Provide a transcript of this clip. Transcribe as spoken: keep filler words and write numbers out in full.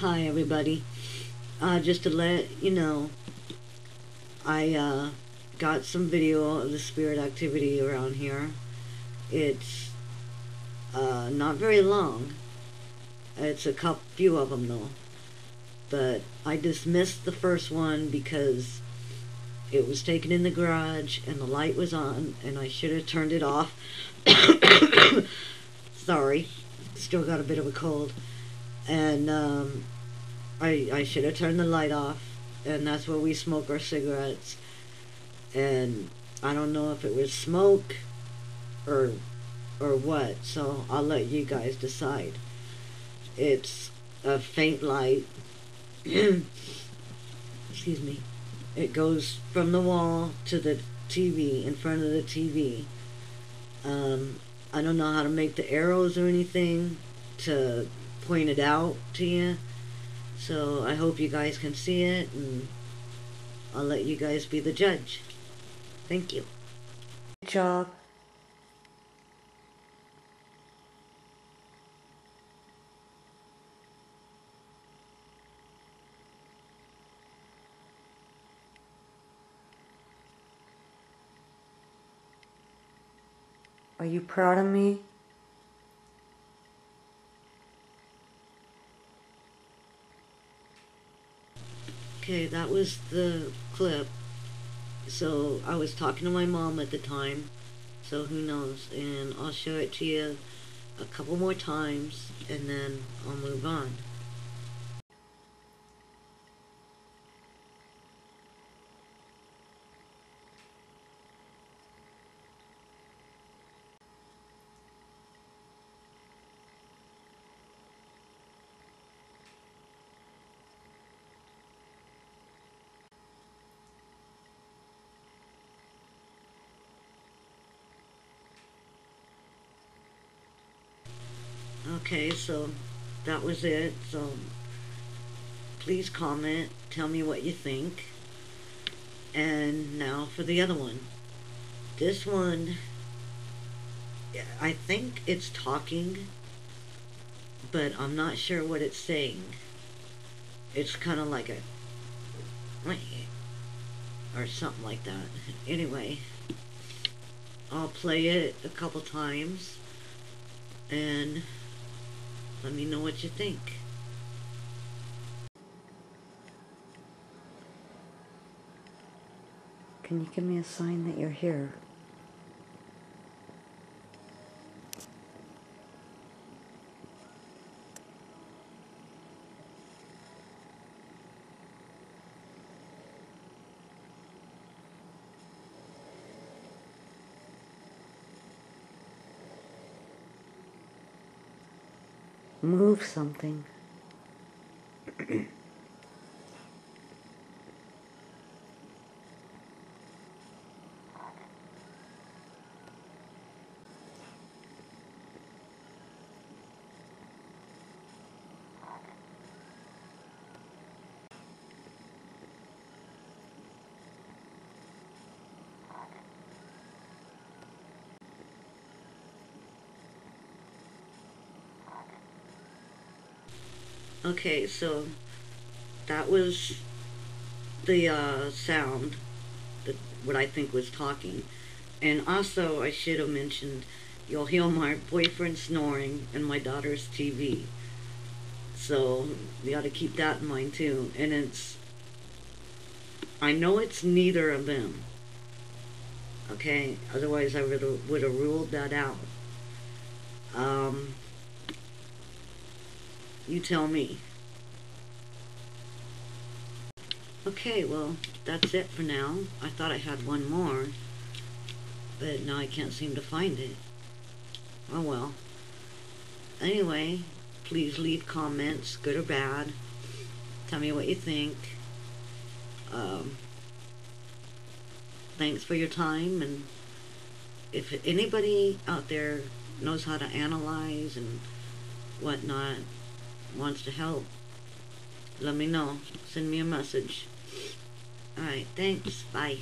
Hi everybody, uh, just to let you know, I uh, got some video of the spirit activity around here. It's uh, not very long. It's a couple, few of them though, but I dismissed the first one because it was taken in the garage and the light was on and I should have turned it off. Sorry, still got a bit of a cold. And um, I, I should have turned the light off, and that's where we smoke our cigarettes. And I don't know if it was smoke or or what, so I'll let you guys decide. It's a faint light. Excuse me. It goes from the wall to the T V, in front of the T V. Um, I don't know how to make the arrows or anything to point it out to you, so I hope you guys can see it, and I'll let you guys be the judge. Thank you. Good job. Are you proud of me? Okay, that was the clip. So I was talking to my mom at the time, so who knows, and I'll show it to you a couple more times and then I'll move on. Okay, so that was it. So please comment, tell me what you think. And now for the other one. This one, I think it's talking, but I'm not sure what it's saying. It's kind of like a or something like that. Anyway, I'll play it a couple times and let me know what you think. Can you give me a sign that you're here? Move something. Okay, so that was the uh, sound, that what I think was talking. And also, I should have mentioned, you'll hear my boyfriend snoring and my daughter's T V. So you ought to keep that in mind too. And it's, I know it's neither of them. Okay, otherwise I would have, would have ruled that out. Um... You tell me. Okay, well, that's it for now. I thought I had one more, but now I can't seem to find it. Oh well. Anyway, please leave comments, good or bad. Tell me what you think. Um, thanks for your time, and if anybody out there knows how to analyze and whatnot, wants to help, let me know. Send me a message. Alright, thanks. Bye.